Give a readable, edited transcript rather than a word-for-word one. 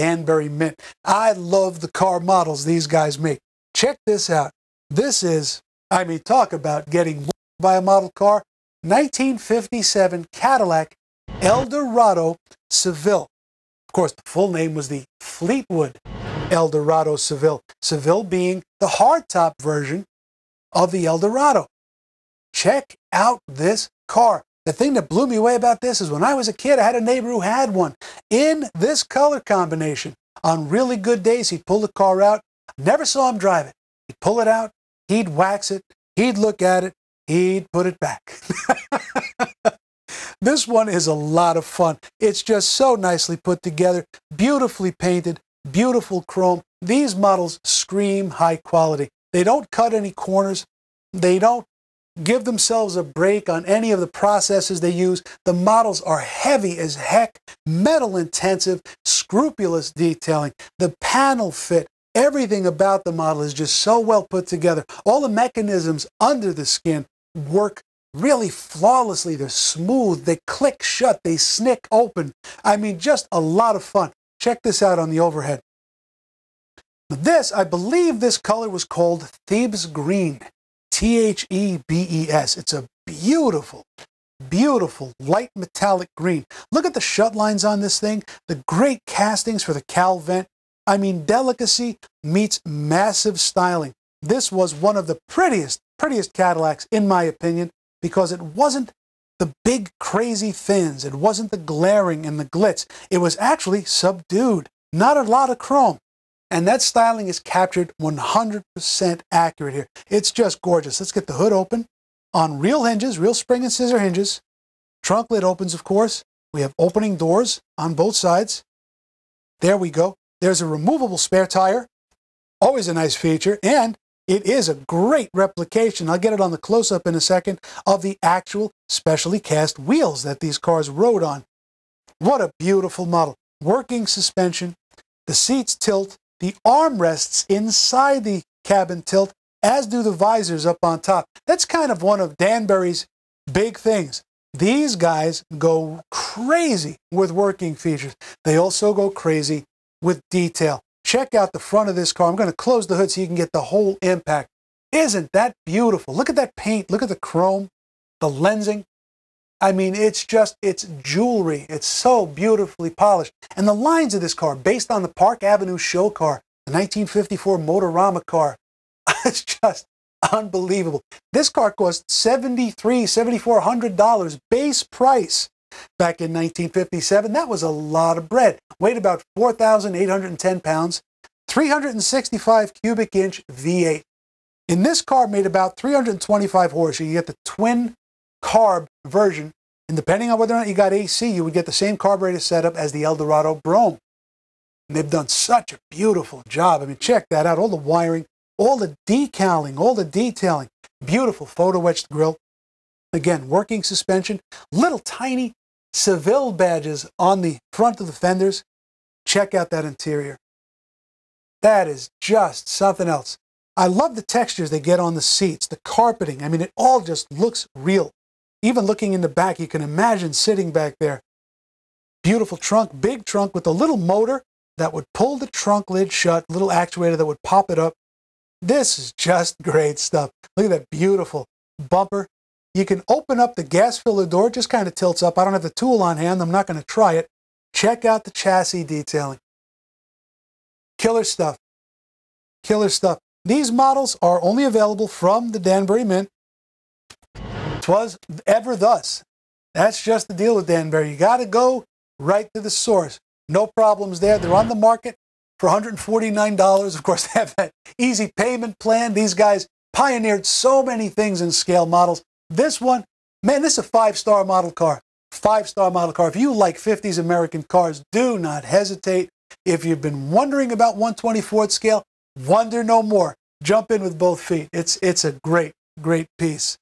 Danbury Mint. I love the car models these guys make. Check this out. This is, I mean, talk about getting by a model car. 1957 Cadillac Eldorado Seville. Of course, the full name was the Fleetwood Eldorado Seville. Seville being the hardtop version of the Eldorado. Check out this car. The thing that blew me away about this is when I was a kid, I had a neighbor who had one in this color combination. On really good days, he'd pull the car out. Never saw him drive it. He'd pull it out. He'd wax it. He'd look at it. He'd put it back. This one is a lot of fun. It's just so nicely put together, beautifully painted, beautiful chrome. These models scream high quality. They don't cut any corners. They don't give themselves a break on any of the processes they use. The models are heavy as heck, metal intensive, scrupulous detailing. The panel fit, everything about the model is just so well put together. All the mechanisms under the skin work really flawlessly. They're smooth, they click shut, they snick open. I mean, just a lot of fun. Check this out on the overhead. This, I believe this color was called Thebes Green. T-H-E-B-E-S. It's a beautiful, beautiful light metallic green. Look at the shut lines on this thing, the great castings for the cowl vent. I mean, delicacy meets massive styling. This was one of the prettiest Cadillacs, in my opinion, because it wasn't the big, crazy fins. It wasn't the glaring and the glitz. It was actually subdued, not a lot of chrome. And that styling is captured 100% accurate here. It's just gorgeous. Let's get the hood open on real hinges, real spring and scissor hinges. Trunk lid opens, of course. We have opening doors on both sides. There we go. There's a removable spare tire. Always a nice feature. And it is a great replication, I'll get it on the close-up in a second, of the actual specially cast wheels that these cars rode on. What a beautiful model. Working suspension. The seats tilt. The armrests inside the cabin tilt, as do the visors up on top. That's kind of one of Danbury's big things. These guys go crazy with working features. They also go crazy with detail. Check out the front of this car. I'm going to close the hood so you can get the whole impact. Isn't that beautiful? Look at that paint. Look at the chrome, the lensing. I mean, it's just, it's jewelry. It's so beautifully polished. And the lines of this car, based on the Park Avenue show car, the 1954 Motorama car, it's just unbelievable. This car cost $7,400 base price back in 1957. That was a lot of bread. Weighed about 4,810 pounds, 365 cubic inch V8. In this car, made about 325 horse. You get the twin carb version, and depending on whether or not you got AC, you would get the same carburetor setup as the Eldorado Brome. And they've done such a beautiful job. I mean, check that out. All the wiring, all the decaling, all the detailing. Beautiful photo-etched grille. Again, working suspension. Little tiny Seville badges on the front of the fenders. Check out that interior. That is just something else. I love the textures they get on the seats, the carpeting. I mean, it all just looks real. Even looking in the back, you can imagine sitting back there. Beautiful trunk, big trunk with a little motor that would pull the trunk lid shut, little actuator that would pop it up. This is just great stuff. Look at that beautiful bumper. You can open up the gas filler door. It just kind of tilts up. I don't have the tool on hand. I'm not going to try it. Check out the chassis detailing. Killer stuff. Killer stuff. These models are only available from the Danbury Mint. 'Twas ever thus. That's just the deal with Danbury. You got to go right to the source. No problems there. They're on the market for $149. Of course, they have that easy payment plan. These guys pioneered so many things in scale models. This one, man, this is a five-star model car. Five-star model car. If you like 50s American cars, do not hesitate. If you've been wondering about 1/24 scale, wonder no more. Jump in with both feet. It's a great, great piece.